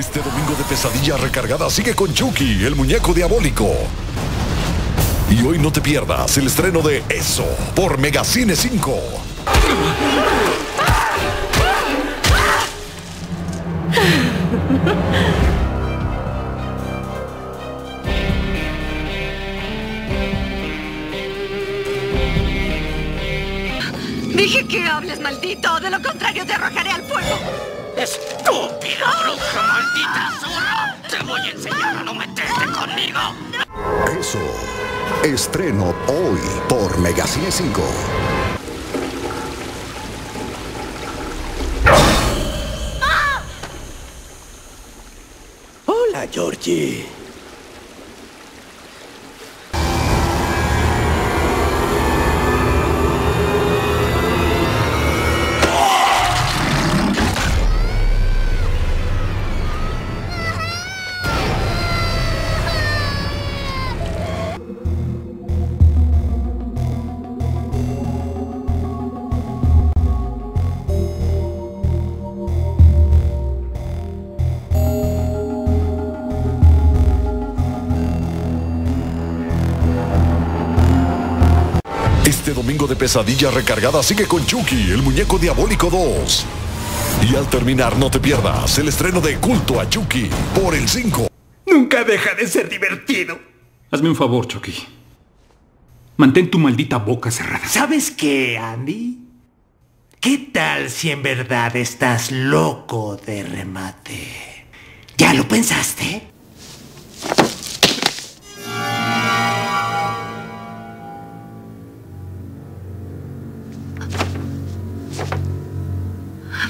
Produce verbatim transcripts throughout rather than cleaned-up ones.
Este domingo de pesadilla recargada sigue con Chucky, el muñeco diabólico. Y hoy no te pierdas el estreno de ESO por Megacine cinco. Dije que hables, maldito. De lo contrario, te arrojaré al fuego. ¡Estúpida bruja, maldita zorra! ¡Te voy a enseñar a no meterte conmigo! Eso. Estreno hoy por Megacine cinco. ¡Ah! Hola, Georgie. Este domingo de pesadilla recargada sigue con Chucky, el muñeco diabólico dos. Y al terminar no te pierdas el estreno de Culto a Chucky por el cinco. Nunca deja de ser divertido. Hazme un favor, Chucky. Mantén tu maldita boca cerrada. ¿Sabes qué, Andy? ¿Qué tal si en verdad estás loco de remate? ¿Ya lo pensaste?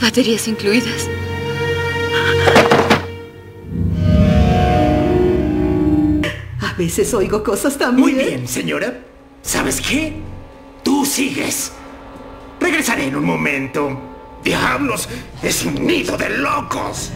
Baterías incluidas. A veces oigo cosas también. Muy bien, señora. ¿Sabes qué? Tú sigues. Regresaré en un momento. ¡Diablos! ¡Es un nido de locos!